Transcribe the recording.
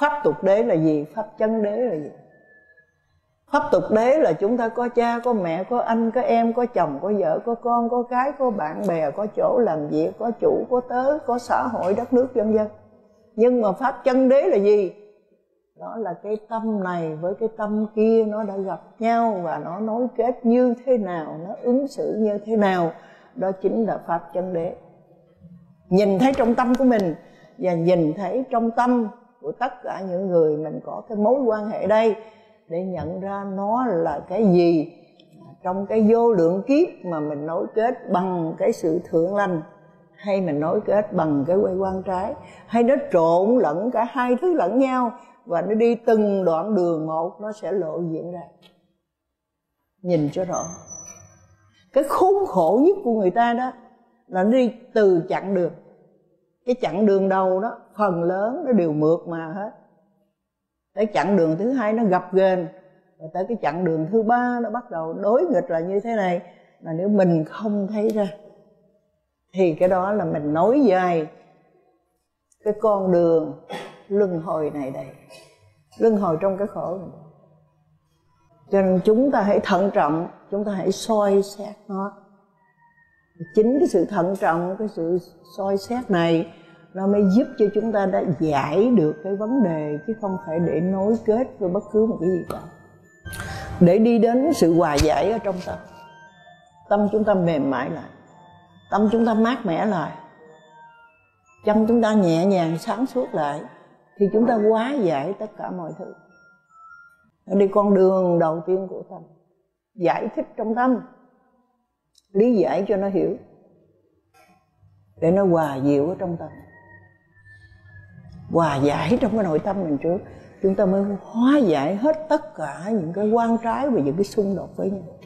Pháp tục đế là gì? Pháp chân đế là gì? Pháp tục đế là chúng ta có cha, có mẹ, có anh, có em, có chồng, có vợ, có con, có cái, có bạn bè, có chỗ làm việc, có chủ, có tớ, có xã hội, đất nước, vân vân. Nhưng mà pháp chân đế là gì? Đó là cái tâm này với cái tâm kia nó đã gặp nhau và nó nối kết như thế nào, nó ứng xử như thế nào. Đó chính là pháp chân đế. Nhìn thấy trong tâm của mình và nhìn thấy trong tâm của tất cả những người mình có cái mối quan hệ đây, để nhận ra nó là cái gì trong cái vô lượng kiếp mà mình nối kết bằng cái sự thượng lành, hay mình nối kết bằng cái quay quan trái, hay nó trộn lẫn cả hai thứ lẫn nhau và nó đi từng đoạn đường một, nó sẽ lộ diện ra. Nhìn cho rõ cái khốn khổ nhất của người ta đó là đi từ chặng đường. Cái chặng đường đầu đó phần lớn nó đều mượt mà hết. Tới chặng đường thứ hai nó gập ghềnh, rồi tới cái chặng đường thứ ba nó bắt đầu đối nghịch là như thế này. Mà nếu mình không thấy ra thì cái đó là mình nối dài cái con đường luân hồi này đây, luân hồi trong cái khổ này. Cho nên chúng ta hãy thận trọng, chúng ta hãy soi xét nó. Chính cái sự thận trọng, cái sự soi xét này nó mới giúp cho chúng ta đã giải được cái vấn đề, chứ không phải để nối kết với bất cứ một cái gì cả. Để đi đến sự hòa giải ở trong tâm, tâm chúng ta mềm mại lại, tâm chúng ta mát mẻ lại, chân chúng ta nhẹ nhàng sáng suốt lại, thì chúng ta hóa giải tất cả mọi thứ. Đi con đường đầu tiên của tâm, giải thích trong tâm, lý giải cho nó hiểu, để nó hòa dịu ở trong tâm, hòa giải trong cái nội tâm mình trước. Chúng ta mới hóa giải hết tất cả những cái oan trái và những cái xung đột với nhau.